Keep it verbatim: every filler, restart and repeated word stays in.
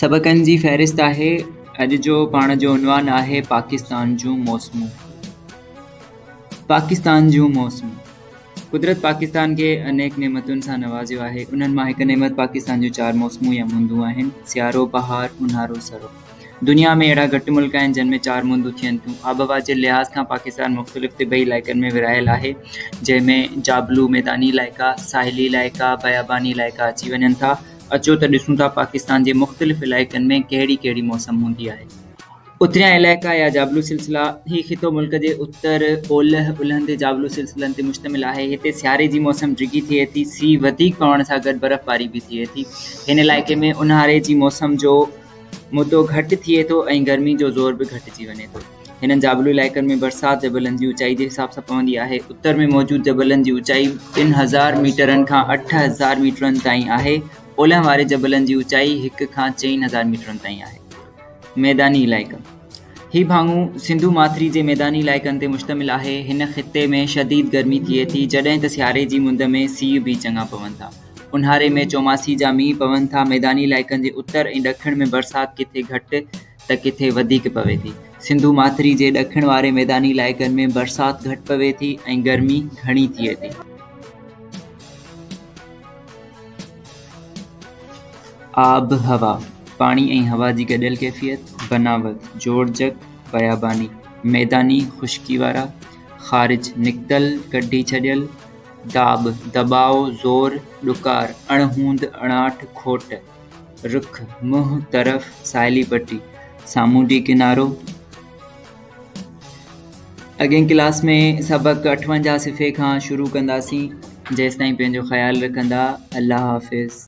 सबक़नि जी फ़हिरिस्त आहे। अॼु जो पाण जो उनवान आहे पाकिस्तान जूं मौसमूं। पाकिस्तान जूं मौसमूं। कुदरत पाकिस्तान खे अनेक नेमतुनि सां नवाजियो आहे। उन्हनि मां हिकु नेमत पाकिस्तान जूं चार मौसमूं या मुंदूं आहिनि, सियारो, बहार, उन्हारो, सरो। दुनिया में अहिड़ा घटि मुल्क आहिनि जिन में चार मुंदूं थियनि थियूं। आब हवा जे लिहाज़ खां पाकिस्तान मुख़्तलिफ़ तिबई इलाइक़नि में विरहायल आहे, जंहिंमें जाबलू मैदानी इलाइक़ा, साहिली इलाइक़ा, बयाबानी इलाइक़ा अची वञनि था। अचो त ॾिसूं था पाकिस्तान जे मुख़्तलिफ़ इलाइक़नि में कहिड़ी कहिड़ी मौसम हूंदी आहे। उतरिया इलाइक़ा या जाबलू सिलसिला, ही ख़ितो मुल्क जे उतर ओलह उलहंदे जाबलू सिलसिलनि ते मुश्तमिल आहे। हिते सियारे जी मौसम डिघी थिए थी, सीउ वधीक पवण सां गॾु बर्फ़बारी बि थिए थी। हिन इलाइक़े में ऊन्हारे जी मौसम जो मुद्दो घटि थिए थो ऐं गर्मी जो ज़ोर बि घटिजी वञे थो। हिननि जाबलू इलाइक़नि में बरसात जबलनि जी ऊचाई जे हिसाब सां पवंदी आहे। उतर में मौजूदु जबलनि जी ऊचाई ॿिनि हज़ार मीटरनि खां अठ हज़ार मीटरनि ताईं आहे। ओलह वारे जबलनि जी ऊचाई हिक खां चईं हज़ार मीटरनि ताईं आहे। मैदानी इलाइक़ा, ही भाङू सिंधु माथिरी जे मैदानी इलाइक़नि ते मुश्तमिल आहे। हिन ख़िते में शदीद गर्मी थिए थी, जॾहिं त सियारे जी मुंद में सीउ बि चङा पवनि था। उन्हारे में चौमासी जा मींहुं पवनि था। मैदानी इलाइक़नि जे उतर ऐं ॾखिण में बरसाति किथे घटि त किथे वधीक पवे थी। सिंधु माथिरी जे ॾखिण वारे मैदानी इलाइक़नि में बरसाति घटि पवे थी ऐं गर्मी घणी थिए थी। आब हवा, पाणी ऐं हवा जी गॾियल कैफ़ियत, बनावट, जोड़जक, बयाबानी, मैदानी, ख़ुश्की वारा, ख़ारिज, निकतल, कढी छॾियल, दाब, दबाव, ज़ोर, ॾुकार, अणहूंद, अणाठ, खोट, रुख, मुंहं, तरफ़, साहिली पट्टी, सामूंडी किनारो। अॻे क्लास में सबक़ु अठवंजाह सिफ़े खां शुरू कंदासीं। जेसिताईं पंहिंजो ख़्यालु रखंदा। अल्लाह हाफ़िज़।